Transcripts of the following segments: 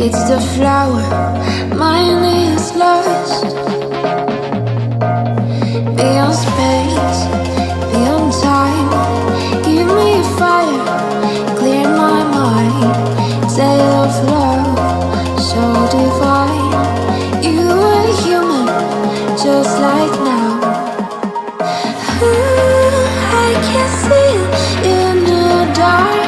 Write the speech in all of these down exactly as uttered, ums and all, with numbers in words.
it's the flower, mine is lost. Beyond space, beyond time, give me fire, clear my mind. Tale of love, so divine. You were human, just like now. Ooh, I can see it in the dark.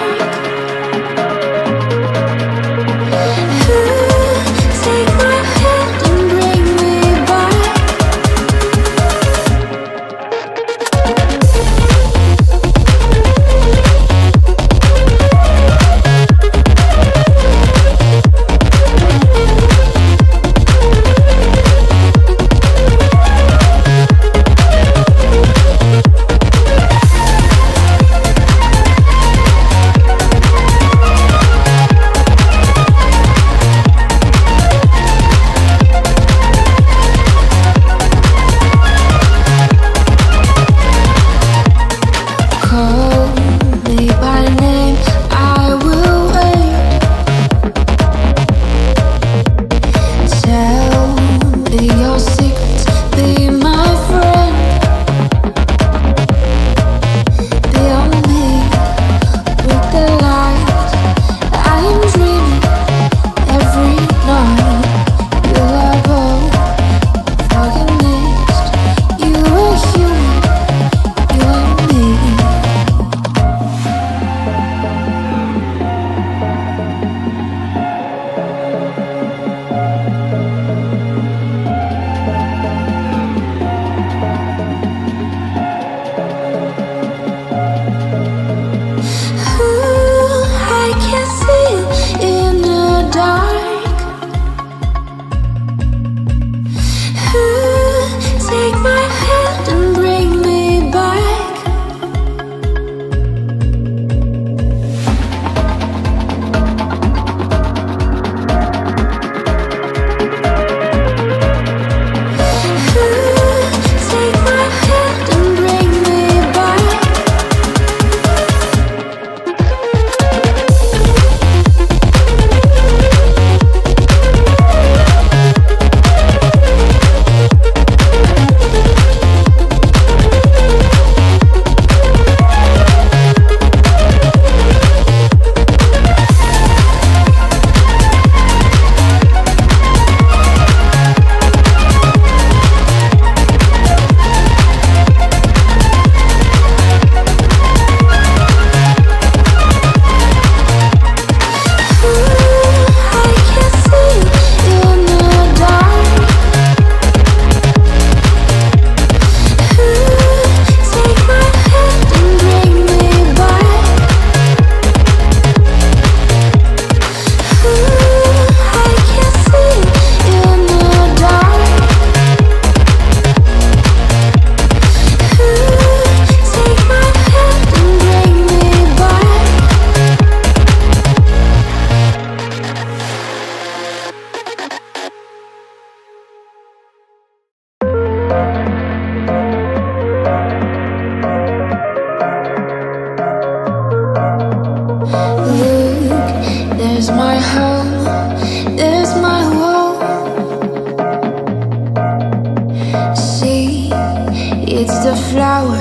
Flower,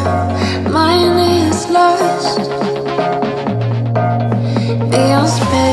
mine is lost. Beyond space.